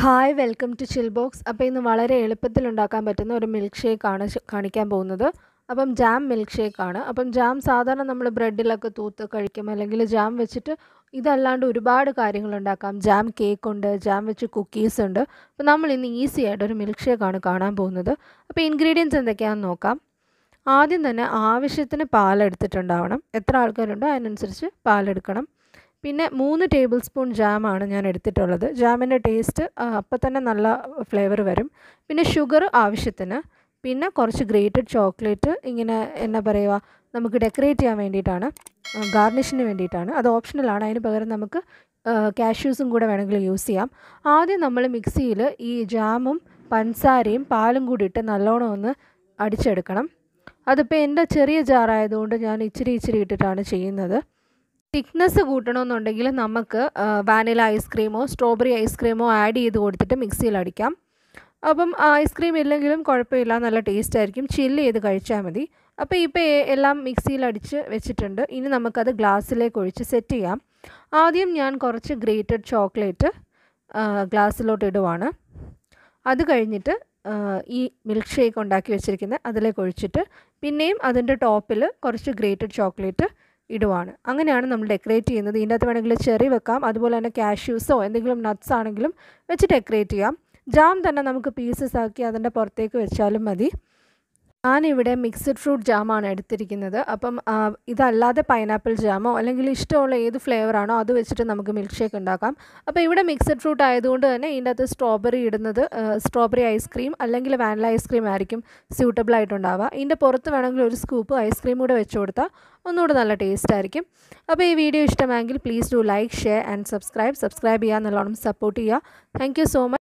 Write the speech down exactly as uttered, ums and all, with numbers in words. Hi welcome to chill box. അപ്പോൾ ഇന്ന് വളരെ എളുപ്പത്തിൽ ഉണ്ടാക്കാൻ പറ്റുന്ന ഒരു മിൽക്ക് ഷേക്ക് ആണ് കാണിക്കാൻ പോകുന്നത്. അപ്പം ജാം മിൽക്ക് ഷേക്ക് ആണ്. അപ്പം ജാം സാധാരണ നമ്മൾ ബ്രെഡിലൊക്കെ തൂത്ത് കഴിക്കും, അല്ലെങ്കിൽ ജാം വെച്ചിട്ട് ഇതല്ലാണ്ട് ഒരുപാട് കാര്യങ്ങൾ ഉണ്ടാക്കാം. ജാം കേക്ക് ഉണ്ട്, ജാം വെച്ച് കുക്കീസ് ഉണ്ട്. അപ്പോൾ നമ്മൾ ഇന്ന് ഈസി ആയിട്ട് ഒരു മിൽക്ക് ഷേക്ക് ആണ് കാണാൻ പോകുന്നത്. അപ്പോൾ ഇൻഗ്രീഡിയൻസ് എന്തൊക്കെയാണെന്ന് നോക്കാം. ആദ്യം തന്നെ ആവശ്യത്തിന് പാലെടുത്തിട്ടുണ്ടാവണം. എത്ര ആൾക്കാരുണ്ടോ അതിനനുസരിച്ച് പാലെടുക്കണം. പിന്നെ മൂന്ന് ടേബിൾ സ്പൂൺ ജാമാണ് ഞാൻ എടുത്തിട്ടുള്ളത്. ജാമിൻ്റെ ടേസ്റ്റ് അപ്പം തന്നെ നല്ല ഫ്ലേവർ വരും. പിന്നെ ഷുഗർ ആവശ്യത്തിന്, പിന്നെ കുറച്ച് ഗ്രേറ്റഡ് ചോക്ലേറ്റ്, ഇങ്ങനെ എന്താ പറയുക, നമുക്ക് ഡെക്കറേറ്റ് ചെയ്യാൻ വേണ്ടിയിട്ടാണ്, ഗാർണിഷിന് വേണ്ടിയിട്ടാണ്. അത് ഓപ്ഷണലാണ്. അതിന് പകരം നമുക്ക് കാഷ്യൂസും കൂടെ വേണമെങ്കിൽ യൂസ് ചെയ്യാം. ആദ്യം നമ്മൾ മിക്സിയിൽ ഈ ജാമും പഞ്ചസാരയും പാലും കൂടി ഇട്ട് നല്ലോണം ഒന്ന് അടിച്ചെടുക്കണം. അതിപ്പോൾ എൻ്റെ ചെറിയ ജാറായതുകൊണ്ട് ഞാൻ ഇച്ചിരി ഇച്ചിരി ഇട്ടിട്ടാണ് ചെയ്യുന്നത്. തിക്നെസ് കൂട്ടണമെന്നുണ്ടെങ്കിൽ നമുക്ക് വാനില ഐസ്ക്രീമോ സ്ട്രോബെറി ഐസ്ക്രീമോ ആഡ് ചെയ്ത് കൊടുത്തിട്ട് മിക്സിയിൽ അടിക്കാം. അപ്പം ഐസ്ക്രീം ഇല്ലെങ്കിലും കുഴപ്പമില്ല, നല്ല ടേസ്റ്റ് ആയിരിക്കും. ചില്ല് ചെയ്ത് കഴിച്ചാൽ മതി. അപ്പോൾ ഇപ്പോൾ എല്ലാം മിക്സിയിൽ അടിച്ച് വെച്ചിട്ടുണ്ട്. ഇനി നമുക്കത് ഗ്ലാസ്സിലേക്ക് ഒഴിച്ച് സെറ്റ് ചെയ്യാം. ആദ്യം ഞാൻ കുറച്ച് ഗ്രേറ്റഡ് ചോക്ലേറ്റ് ഗ്ലാസ്സിലോട്ട് ഇടുവാണ്. അത് കഴിഞ്ഞിട്ട് ഈ മിൽക്ക് ഷേക്ക് ഉണ്ടാക്കി വെച്ചിരിക്കുന്നത് അതിലേക്ക് ഒഴിച്ചിട്ട് പിന്നെയും അതിൻ്റെ ടോപ്പിൽ കുറച്ച് ഗ്രേറ്റഡ് ചോക്ലേറ്റ് ഇടുവാണ്. അങ്ങനെയാണ് നമ്മൾ ഡെക്കറേറ്റ് ചെയ്യുന്നത്. ഇതിൻ്റെ അകത്ത് വേണമെങ്കിൽ ചെറി വെക്കാം, അതുപോലെ തന്നെ കാഷ്യൂസോ എന്തെങ്കിലും നട്ട്സ് ആണെങ്കിലും വെച്ച് ഡെക്കറേറ്റ് ചെയ്യാം. ജാം തന്നെ നമുക്ക് പീസസ് ആക്കി അതിൻ്റെ പുറത്തേക്ക് വെച്ചാലും മതി. ഞാനിവിടെ മിക്സഡ് ഫ്രൂട്ട് ജാമാണ് എടുത്തിരിക്കുന്നത്. അപ്പം ഇതല്ലാതെ പൈനാപ്പിൾ ജാമോ അല്ലെങ്കിൽ ഇഷ്ടമുള്ള ഏത് ഫ്ലേവറാണോ അത് വെച്ചിട്ട് നമുക്ക് മിൽക്ക് ഷേക്ക് ഉണ്ടാക്കാം. അപ്പോൾ ഇവിടെ മിക്സഡ് ഫ്രൂട്ട് ആയതുകൊണ്ട് തന്നെ ഇതിൻ്റെ അകത്ത് സ്ട്രോബെറി ഇടുന്നത് സ്ട്രോബെറി ഐസ്ക്രീം അല്ലെങ്കിൽ വാനില ഐസ്ക്രീം ആയിരിക്കും സ്യൂട്ടബിൾ ആയിട്ടുണ്ടാവുക. ഇതിൻ്റെ പുറത്ത് വേണമെങ്കിൽ ഒരു സ്കൂപ്പ് ഐസ്ക്രീം കൂടെ വെച്ച് കൊടുത്താൽ ഒന്നുകൂടെ നല്ല ടേസ്റ്റ് ആയിരിക്കും. അപ്പോൾ ഈ വീഡിയോ ഇഷ്ടമായെങ്കിൽ please do like, share and subscribe. Subscribe ചെയ്യാൻ നല്ലോണം സപ്പോർട്ട് ചെയ്യുക. Thank you so much.